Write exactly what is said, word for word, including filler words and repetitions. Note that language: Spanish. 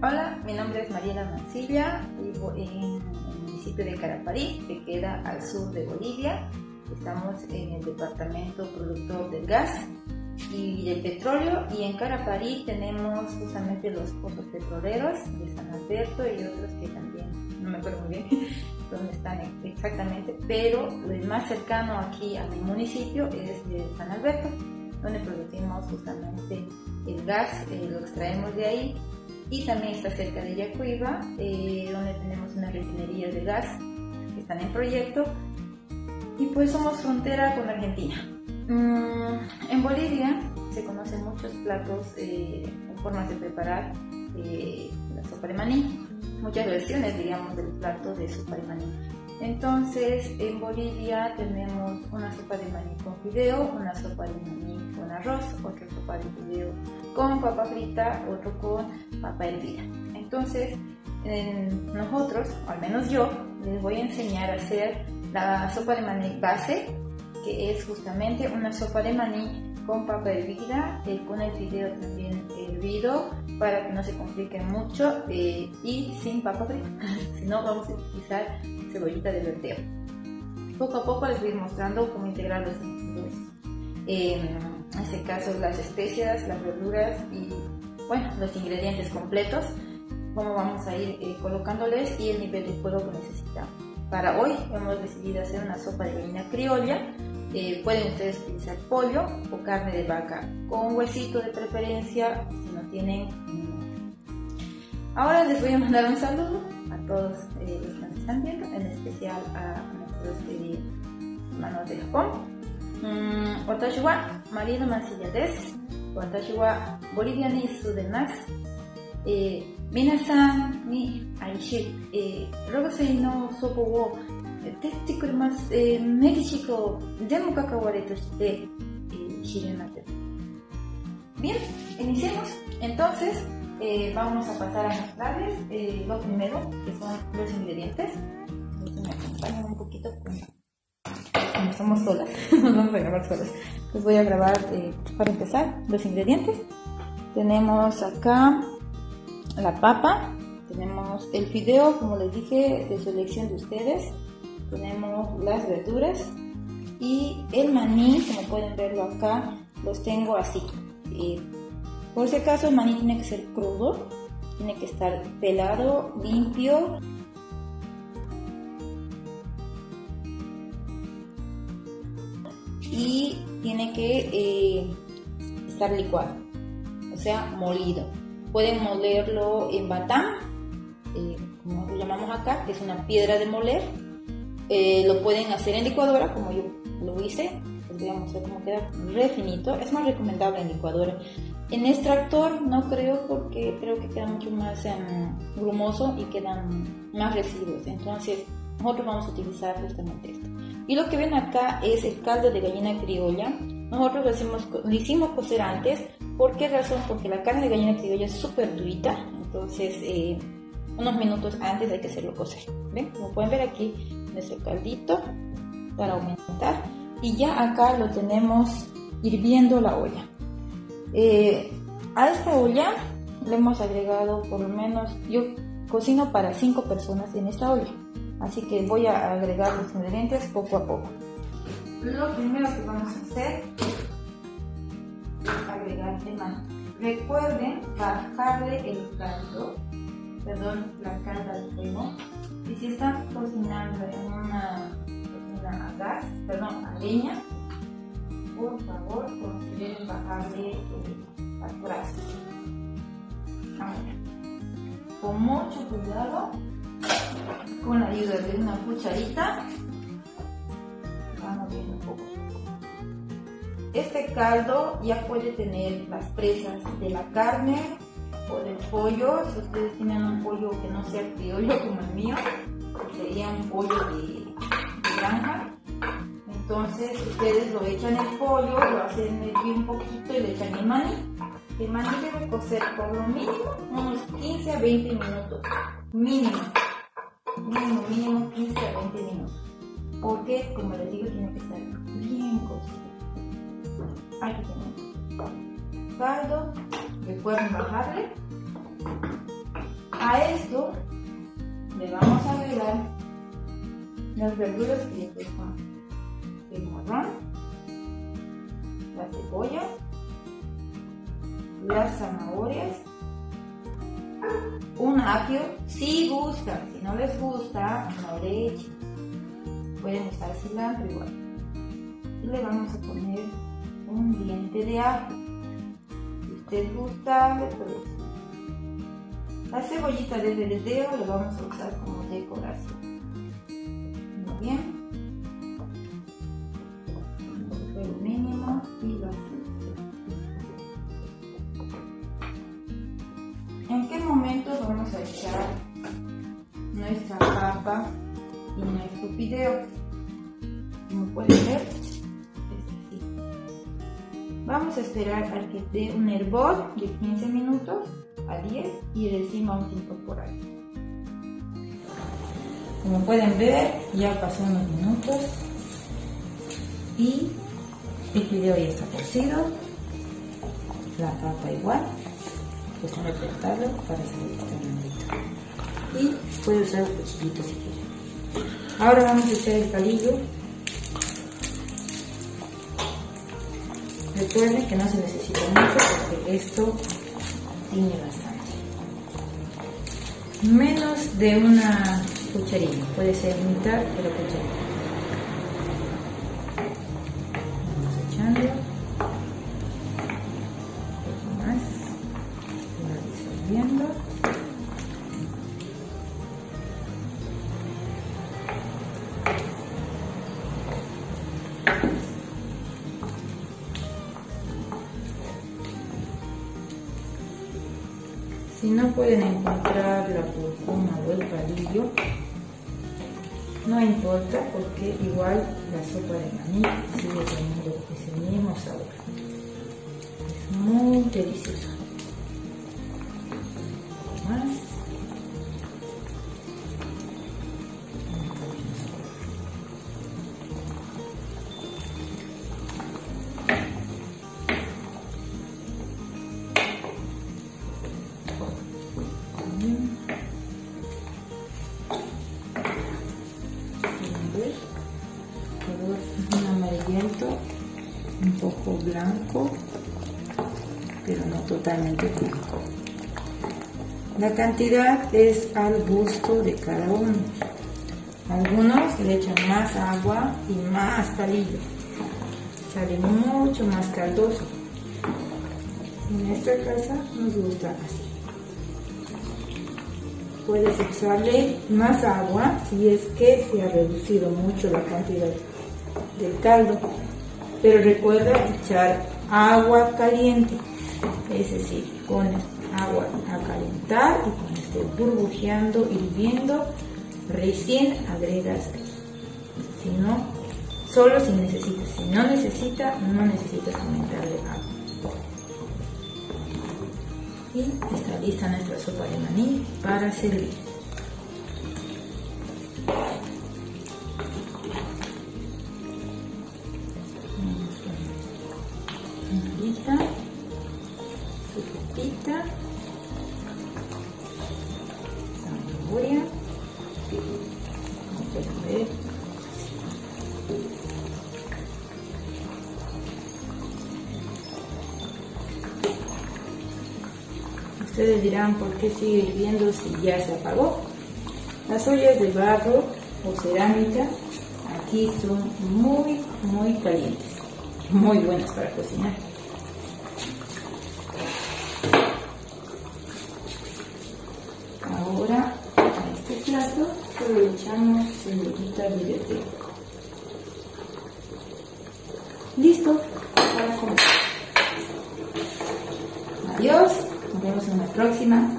Hola, mi nombre es Mariana Mancilla, vivo en el municipio de Caraparí, que queda al sur de Bolivia. Estamos en el departamento productor del gas y del petróleo, y en Caraparí tenemos justamente los pozos petroleros de San Alberto y otros que también, no me acuerdo muy bien dónde están exactamente, pero el más cercano aquí a mi municipio es de San Alberto, donde producimos justamente el gas, eh, lo extraemos de ahí. Y también está cerca de Yacuiba, eh, donde tenemos una refinería de gas que están en proyecto, y pues somos frontera con Argentina. Mm, en Bolivia se conocen muchos platos eh, o formas de preparar eh, la sopa de maní, muchas versiones, digamos, del plato de sopa de maní. Entonces, en Bolivia tenemos una sopa de maní con fideo, una sopa de maní con arroz, otra sopa de fideo con papa frita, otro con papa hervida. Entonces, en nosotros, o al menos yo, les voy a enseñar a hacer la sopa de maní base, que es justamente una sopa de maní con papa hervida, eh, con el fideo también hervido, para que no se complique mucho, eh, y sin papa frita, si no vamos a utilizar cebollita de verdeo. Poco a poco les voy mostrando cómo integrar los ingredientes, eh, en este caso las especias, las verduras y, bueno, los ingredientes completos, cómo vamos a ir eh, colocándoles y el nivel de fuego que necesitamos. Para hoy hemos decidido hacer una sopa de gallina criolla. Eh, pueden ustedes utilizar pollo o carne de vaca, con huesito de preferencia, si no tienen. Ahora les voy a mandar un saludo a todos eh, los que nos están viendo, en especial a nuestros eh, hermanos de Japón. Watashi wa Mariana Mancilla desu. Watashi wa Bolivia ni sudenasu. Minasan ni aishii rogosei no sobo wo tette kuremasu. México demo kakawaré toshite shiremasu. Bien, iniciemos. Entonces, Eh, vamos a pasar a mostrarles eh, lo primero, que son los ingredientes. Entonces, me acompañan un poquito, pues, como somos solas, nos vamos a grabar solas. Les voy a grabar eh, para empezar los ingredientes. Tenemos acá la papa, tenemos el fideo, como les dije, de su elección de ustedes, tenemos las verduras y el maní, como pueden verlo acá, los tengo así. Eh, Por si acaso, el maní tiene que ser crudo, tiene que estar pelado, limpio. Y tiene que eh, estar licuado, o sea, molido. Pueden molerlo en batán, eh, como lo llamamos acá, que es una piedra de moler. Eh, lo pueden hacer en licuadora, como yo lo hice. Les voy a mostrar cómo queda, re finito. Es más recomendable en licuadora. En extractor no creo, porque creo que queda mucho más um, grumoso y quedan más residuos. Entonces nosotros vamos a utilizar justamente esto. Y lo que ven acá es el caldo de gallina criolla. Nosotros lo, hacemos, lo hicimos cocer antes. ¿Por qué razón? Porque la carne de gallina criolla es súper durita. Entonces eh, unos minutos antes hay que hacerlo cocer. ¿Ven? Como pueden ver aquí, nuestro caldito para aumentar. Y ya acá lo tenemos hirviendo la olla. Eh, a esta olla le hemos agregado por lo menos, yo cocino para cinco personas en esta olla, así que voy a agregar los ingredientes poco a poco. Lo primero que vamos a hacer es agregar el maní. Recuerden bajarle el caldo, perdón, la calda al fuego, y si están cocinando en una cocina a gas, perdón, a leña, por favor, consideren bajarle las brasas. Ahora, con mucho cuidado, con la ayuda de una cucharita, vamos viendo un poco. Este caldo ya puede tener las presas de la carne o del pollo. Si ustedes tienen un pollo que no sea criollo como el mío, sería un pollo de, de granja. Entonces ustedes lo echan el pollo, lo hacen hervir un poquito y le echan el maní. El maní debe cocer por lo mínimo unos quince a veinte minutos. Mínimo. Mínimo, mínimo quince a veinte minutos. Porque, como les digo, tiene que estar bien cocido. Aquí tenemos caldo. Recuerden bajarle. A esto le vamos a agregar las verduras que le dejan: el morrón, la cebolla, las zanahorias, un apio, si gustan. Si no les gusta, no le echen, pueden usar cilantro igual. Y le vamos a poner un diente de ajo, si usted gusta, le puede. La cebollita de verdeo la vamos a usar como decoración. Muy bien. El mínimo y vacío. ¿En qué momento vamos a echar nuestra papa y nuestro fideo? Como pueden ver, es así. Vamos a esperar a que dé un hervor de quince minutos. A diez y de encima vamos a incorporar. Como pueden ver, ya pasó unos minutos y el fideo ya está cocido, la papa igual, pues vamos a cortarlo para salir tan lindito, y puede usar un cuchillito si quiere. Ahora vamos a echar el palillo. Recuerden que no se necesita mucho porque esto tiene bastante, menos de una cucharilla, puede ser mitad de la cucharilla. Vamos echando un poco más, se va disolviendo. Si no pueden encontrar la cúrcuma o el palillo, no importa, porque igual la sopa de maní sigue teniendo ese mismo sabor. Es muy delicioso. Más. Un poco blanco, pero no totalmente blanco. La cantidad es al gusto de cada uno. Algunos le echan más agua y más palillo, sale mucho más caldoso. En esta casa nos gusta así. Puedes echarle más agua si es que se ha reducido mucho la cantidad del caldo, pero recuerda echar agua caliente, es decir, con agua a calentar, y cuando esté burbujeando, hirviendo, recién agregas aquí. Si no, solo si necesitas, si no necesita, no necesitas aumentarle agua. Y está lista nuestra sopa de maní para servir. Zanahoria, como pueden ver, ustedes dirán por qué sigue hirviendo si ya se apagó. Las ollas de barro o cerámica aquí son muy muy calientes, muy buenas para cocinar. Ahora, a este plato solo echamos cebollita de verdeo. Listo para comer. Adiós, nos vemos en la próxima.